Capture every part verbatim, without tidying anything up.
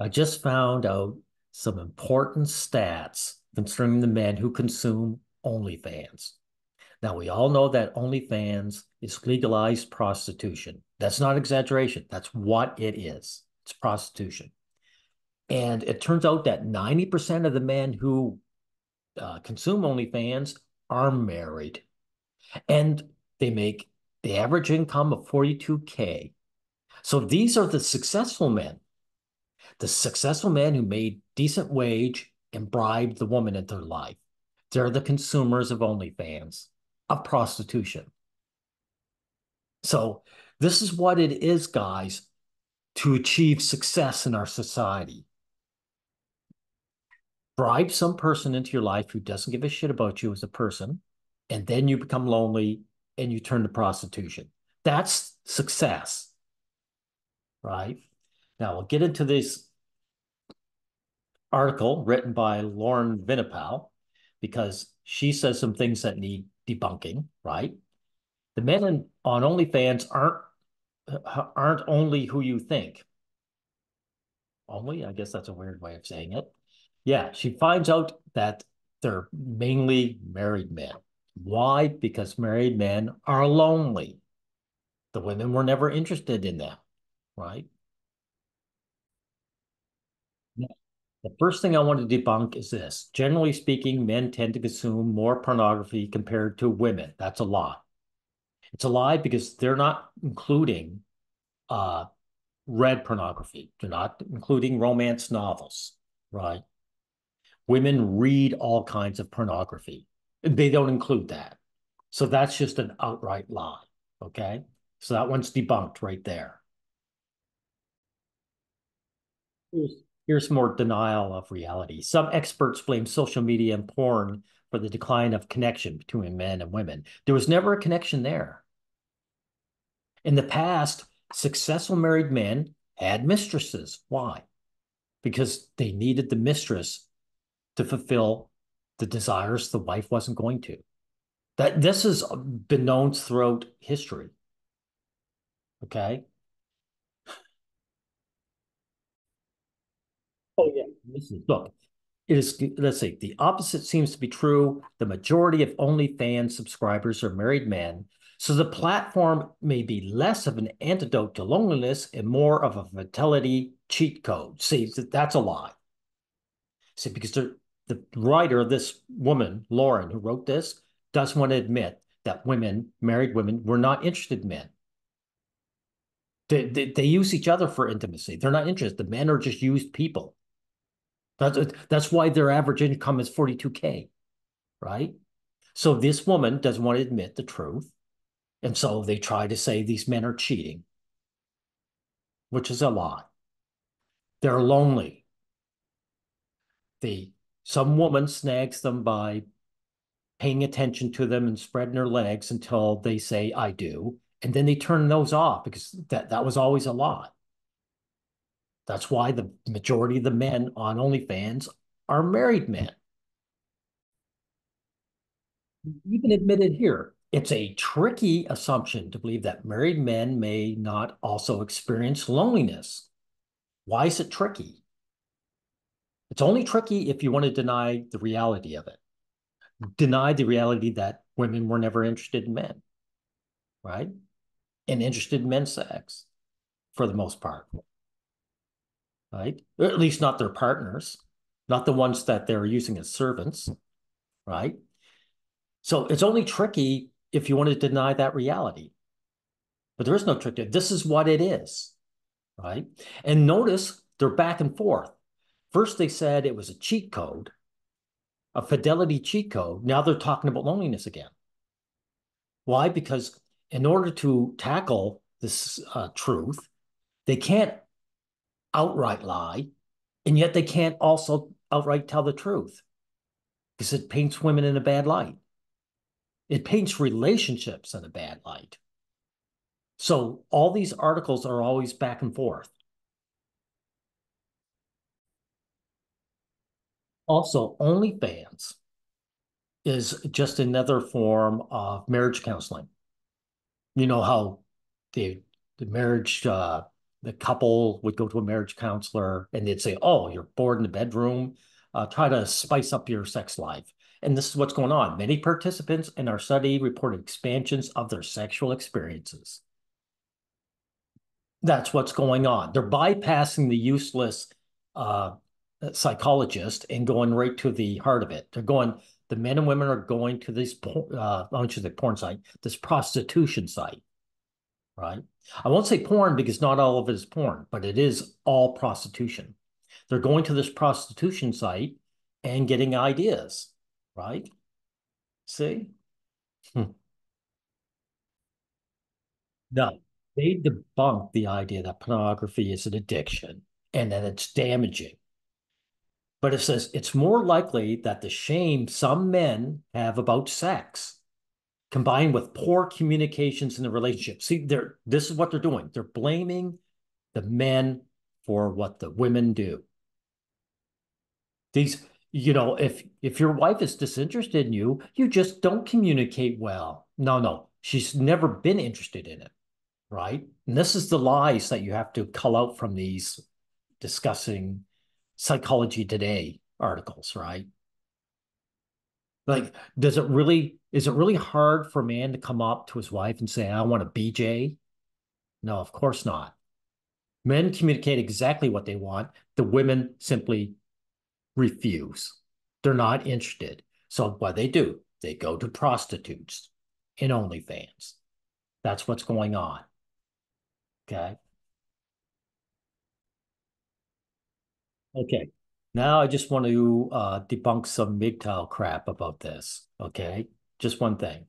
I just found out some important stats concerning the men who consume OnlyFans. Now, we all know that OnlyFans is legalized prostitution. That's not exaggeration. That's what it is. It's prostitution. And it turns out that ninety percent of the men who uh, consume OnlyFans are married. And they make the average income of forty-two K. So these are the successful men. The successful men who made decent wage and bribed the woman into their life. They're the consumers of OnlyFans, of prostitution. So this is what it is, guys, to achieve success in our society. Bribe some person into your life who doesn't give a shit about you as a person, and then you become lonely and you turn to prostitution. That's success, right? Now, we'll get into this article written by Lauren Vinipal, because she says some things that need debunking, right? The men in, on OnlyFans aren't, aren't only who you think. Only? I guess that's a weird way of saying it. Yeah, she finds out that they're mainly married men. Why? Because married men are lonely. The women were never interested in them, right? The first thing I want to debunk is this. Generally speaking, men tend to consume more pornography compared to women. That's a lie. It's a lie because they're not including uh, red pornography. They're not including romance novels, right? Women read all kinds of pornography. They don't include that. So that's just an outright lie, okay? So that one's debunked right there. Yes. Here's more denial of reality. Some experts blame social media and porn for the decline of connection between men and women. There was never a connection there. In the past, successful married men had mistresses. Why? Because they needed the mistress to fulfill the desires the wife wasn't going to. That, this has been known throughout history. Okay? Oh, yeah. Listen, look, it is, let's see, the opposite seems to be true. The majority of OnlyFans subscribers are married men, so the platform may be less of an antidote to loneliness and more of a fertility cheat code. See, that's a lie. See, because the, the writer, this woman, Lauren, who wrote this, doesn't want to admit that women, married women, were not interested in men. They, they, they use each other for intimacy. They're not interested. The men are just used people. That's, that's why their average income is forty-two K, right? So this woman doesn't want to admit the truth. And so they try to say these men are cheating, which is a lie. They're lonely. They, some woman snags them by paying attention to them and spreading their legs until they say, I do. And then they turn those off because that, that was always a lie. That's why the majority of the men on OnlyFans are married men. Even admitted here, it's a tricky assumption to believe that married men may not also experience loneliness. Why is it tricky? It's only tricky if you want to deny the reality of it. Deny the reality that women were never interested in men, right? And interested in men's sex for the most part. Right? Or at least not their partners, not the ones that they're using as servants, right? So it's only tricky if you want to deny that reality. But there is no trick to it. This is what it is, right? And notice they're back and forth. First, they said it was a cheat code, a fidelity cheat code. Now they're talking about loneliness again. Why? Because in order to tackle this uh, truth, they can't outright lie, and yet they can't also outright tell the truth because it paints women in a bad light. It paints relationships in a bad light. So all these articles are always back and forth. Also, OnlyFans is just another form of marriage counseling. You know how the, the marriage uh, the couple would go to a marriage counselor and they'd say, oh, you're bored in the bedroom. Uh, try to spice up your sex life. And this is what's going on. Many participants in our study reported expansions of their sexual experiences. That's what's going on. They're bypassing the useless uh, psychologist and going right to the heart of it. They're going, the men and women are going to this, uh, I should say porn site, this prostitution site, right? I won't say porn because not all of it is porn, but it is all prostitution. They're going to this prostitution site and getting ideas, right? See? Hmm. No. They debunk the idea that pornography is an addiction and that it's damaging. But it says it's more likely that the shame some men have about sex combined with poor communications in the relationship. See, they're, this is what they're doing. They're blaming the men for what the women do. These, you know, if, if your wife is disinterested in you, you just don't communicate well. No, no, she's never been interested in it. Right? And this is the lies that you have to cull out from these discussing Psychology Today articles, right? Like, does it really, is it really hard for a man to come up to his wife and say, I want a B J? No, of course not. Men communicate exactly what they want. The women simply refuse. They're not interested. So what they do, they go to prostitutes and OnlyFans. That's what's going on. Okay. Okay. Now I just want to uh, debunk some M G T O W crap about this. Okay. Just one thing.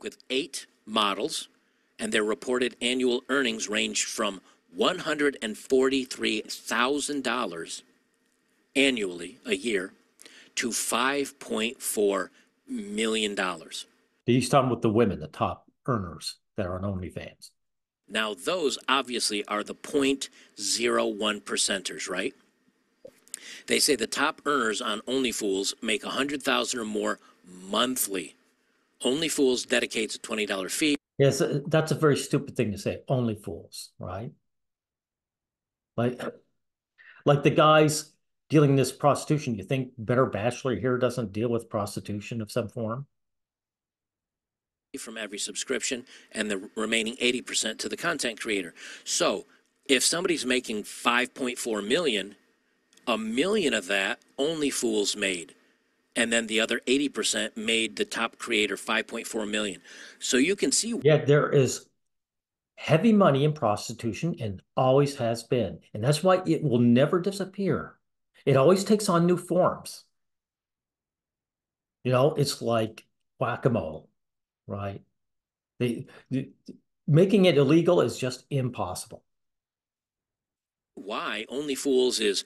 With eight models, and their reported annual earnings ranged from one hundred forty-three thousand dollars annually a year to five point four million dollars. He's talking with the women, the top earners that are on OnlyFans. Now, those obviously are the zero point zero one percenters, right? They say the top earners on OnlyFools make one hundred thousand dollars or more monthly. OnlyFools dedicates a twenty dollar fee. Yes, that's a very stupid thing to say, OnlyFools, right? Like, like the guys dealing in this prostitution, you think Better Bachelor here doesn't deal with prostitution of some form? From every subscription and the remaining eighty percent to the content creator. So if somebody's making five point four million, a million of that OnlyFools made, and then the other eighty percent made the top creator five point four million. So you can see, yeah, there is heavy money in prostitution and always has been, and that's why it will never disappear. It always takes on new forms. You know, it's like whack-a-mole. Right? They, they, making it illegal is just impossible. Why OnlyFools is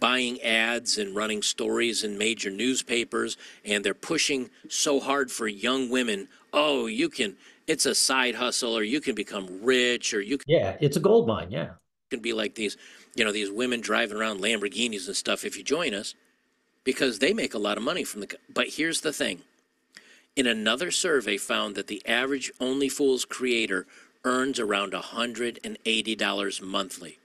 buying ads and running stories in major newspapers, and they're pushing so hard for young women, oh, you can, it's a side hustle, or you can become rich, or you can... Yeah, it's a gold mine, yeah. Can be like these, you know, these women driving around Lamborghinis and stuff if you join us, because they make a lot of money from the... But here's the thing. In another survey found that the average OnlyFools creator earns around one hundred eighty dollars monthly.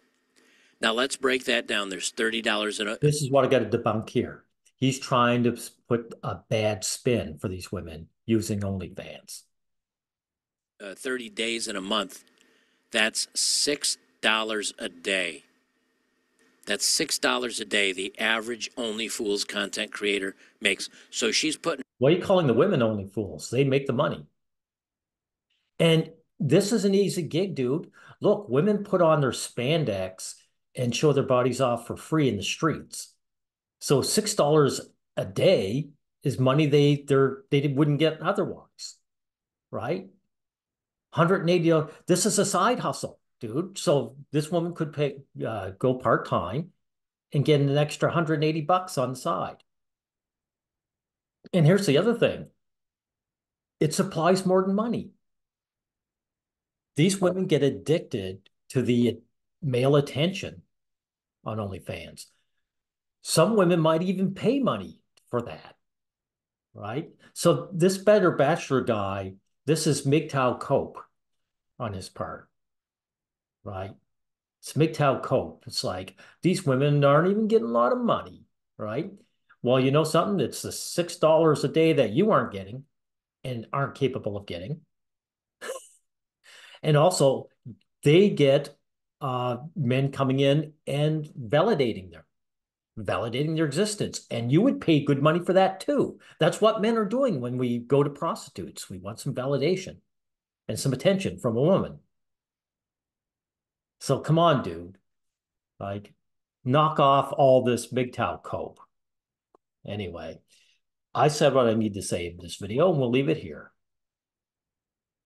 Now let's break that down. There's thirty dollars. In a this is what I got to debunk here. He's trying to put a bad spin for these women using OnlyFans. Uh, thirty days in a month. That's six dollars a day. That's six dollars a day the average OnlyFools content creator makes. So she's putting... Why are you calling the women OnlyFools? They make the money. And this is an easy gig, dude. Look, women put on their spandex and show their bodies off for free in the streets. So six dollars a day is money they they're, they wouldn't get otherwise, right? one hundred eighty dollars. This is a side hustle, dude. So this woman could pay, uh, go part-time and get an extra one hundred eighty bucks on the side. And here's the other thing. It supplies more than money. These women get addicted to the male attention on OnlyFans. Some women might even pay money for that, right? So this Better Bachelor guy, this is M G T O W cope on his part, right? It's M G T O W cope. It's like, these women aren't even getting a lot of money, right? Well, you know something? It's the six dollars a day that you aren't getting and aren't capable of getting. And also, they get uh, men coming in and validating them, validating their existence. And you would pay good money for that too. That's what men are doing when we go to prostitutes. We want some validation and some attention from a woman. So come on, dude. Like, knock off all this M G T O W cope. Anyway, I said what I need to say in this video, and we'll leave it here.